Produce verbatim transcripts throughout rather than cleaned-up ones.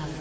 blood.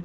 Blue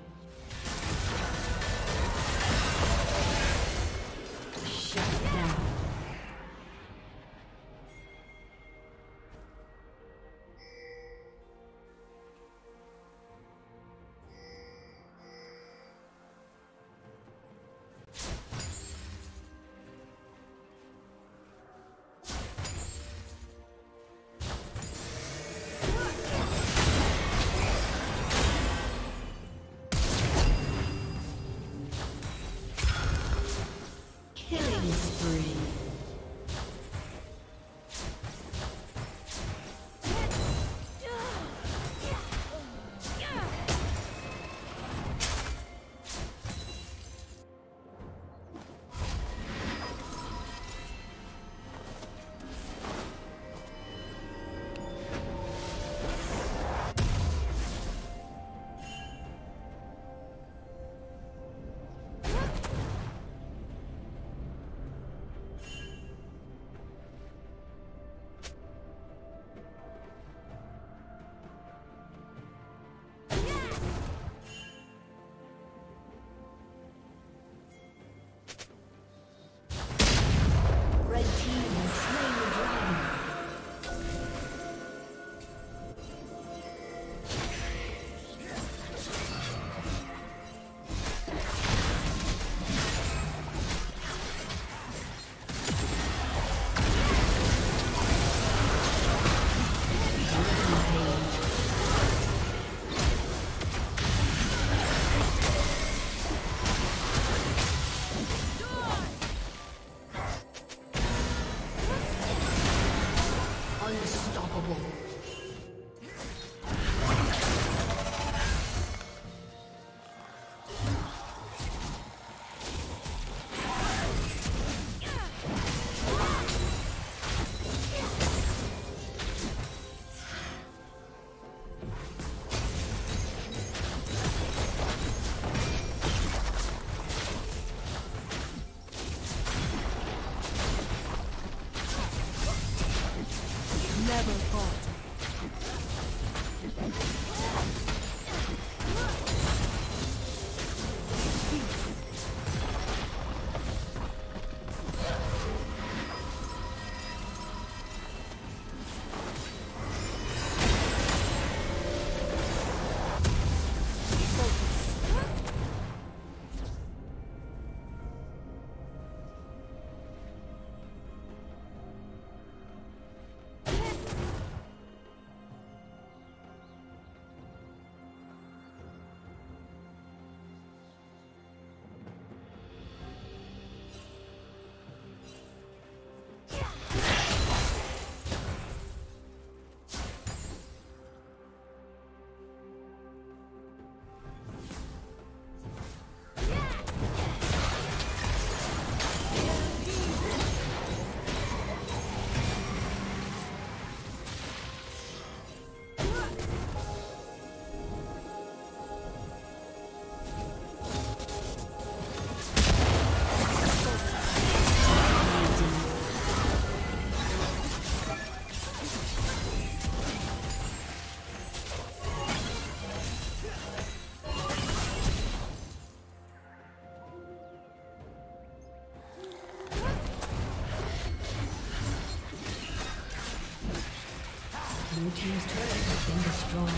Blue team's turret has been destroyed.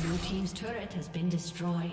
Blue team's turret has been destroyed.